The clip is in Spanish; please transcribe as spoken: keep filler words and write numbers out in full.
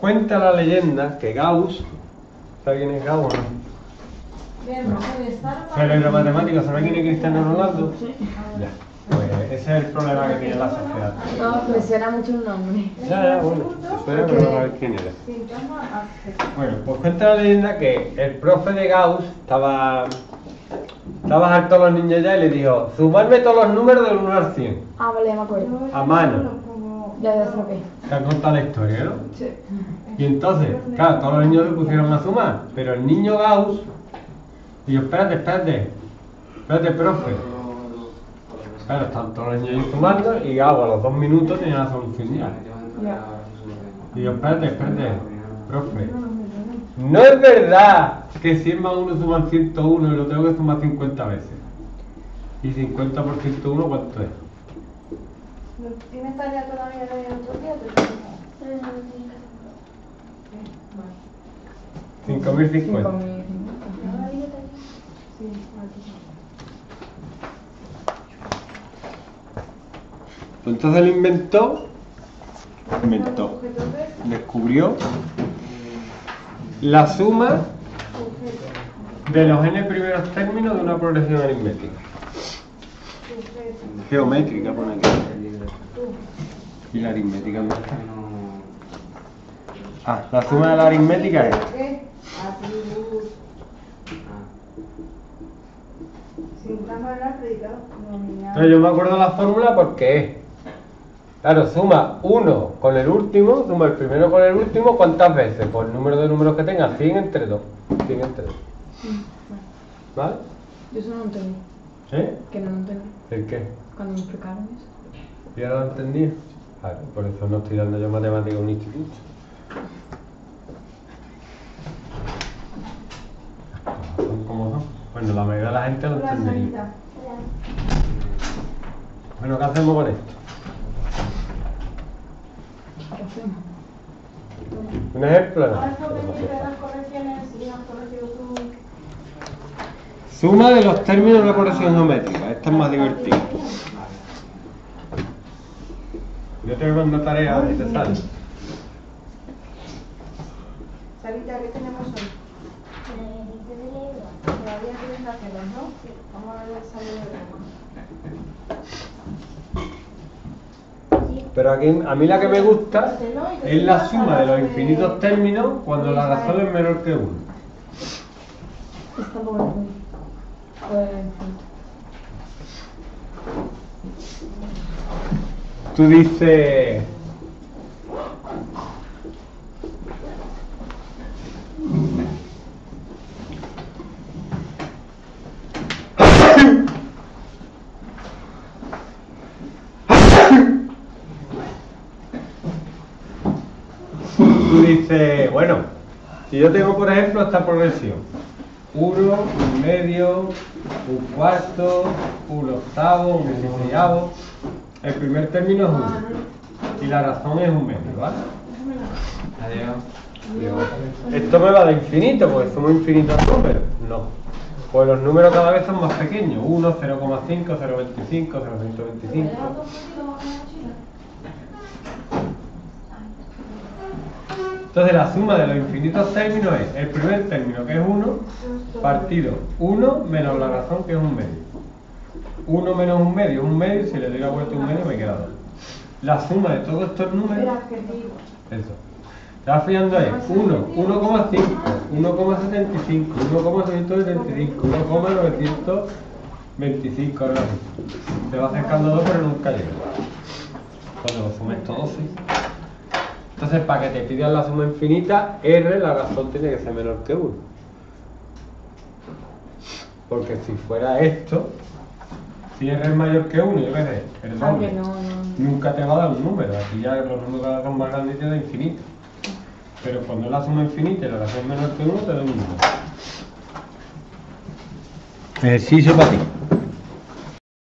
Cuenta la leyenda que Gauss, ¿sabe quién es Gauss o no? Pero era matemático, ¿sabe quién es Cristiano Ronaldo? Sí. Ya. Pues ese es el problema que tiene la sociedad. No, me suena mucho un nombre. Ya, ya, bueno, suena, pero no sabes quién era. Bueno, pues cuenta la leyenda que el profe de Gauss estaba... Estaba harto los niños ya y le dijo: sumarme todos los números del uno al cien. Ah, vale, me acuerdo. A mano. Ya, ya sé lo que es. Te han contado la historia, ¿no? Sí. Y entonces, claro, todos los niños le pusieron a sumar, pero el niño Gauss dijo: espérate, espérate, espérate, profe. Claro, están todos los niños sumando y Gauss a los dos minutos tenía la solución ya. Y yo, espérate, espérate, profe. No es verdad que cien más uno suman ciento uno y lo tengo que sumar cincuenta veces. ¿Y cincuenta por ciento uno cuánto es? ¿Tienes tarea todavía de otro día? cinco mil cincuenta. Entonces él inventó, inventó, descubrió la suma de los n primeros términos de una progresión aritmética. Geométrica, pone aquí. Y la aritmética no está. Ah, la suma de la aritmética es. Entonces yo me acuerdo la fórmula porque es. Claro, suma uno con el último, suma el primero con el último, ¿cuántas veces? Por el número de números que tenga, cien entre dos. cien entre dos. ¿Vale? Yo eso no entendí. ¿Sí? Que no lo entendí. ¿El qué? Cuando me explicaron eso. Yo no lo entendí. Claro, por eso no estoy dando yo matemática a un instituto. ¿Son como son? Bueno, la mayoría de la gente lo entendería. Bueno, ¿qué hacemos con esto? ¿Un ejemplo? No. Suma de los términos de una corrección geométrica. Esta es más divertida. Yo te voy a mandar tarea a ver si te sale. Sarita, ¿qué tenemos hoy? Todavía tienes las telas, ¿no? Sí. Vamos a ver si sale de Pero aquí, a mí la que me gusta es la suma de los infinitos términos cuando la razón es menor que uno. Tú dices... Tú dices, bueno, si yo tengo por ejemplo esta progresión, uno, un medio, un cuarto, un octavo, un dieciséisavo, el primer término es uno y la razón es un medio, ¿vale? Adiós. Esto me va de infinito, porque somos infinitos números, no, pues los números cada vez son más pequeños, uno, cero coma cinco, cero coma veinticinco, cero coma ciento veinticinco. Entonces la suma de los infinitos términos es el primer término, que es uno, partido uno menos la razón, que es un medio. uno menos un medio es un medio, si le doy la vuelta a un medio me queda dos. La suma de todos estos números... Eso. Te vas fijando ahí, uno, uno coma cinco, uno coma setenta y cinco, uno coma setecientos setenta y cinco, uno coma novecientos veinticinco. Ahora mismo. Te va acercando dos, pero nunca llega. Cuando lo sumes todos, sí. Entonces, para que te pidan la suma infinita, R, la razón tiene que ser menor que uno. Porque si fuera esto, si R es mayor que uno, yo qué sé, el doble, no, no, nunca te va a dar un número. Aquí ya los números son más grandes y te da infinito. Pero cuando la suma infinita y la razón menor que uno, te da un número. Ejercicio para ti.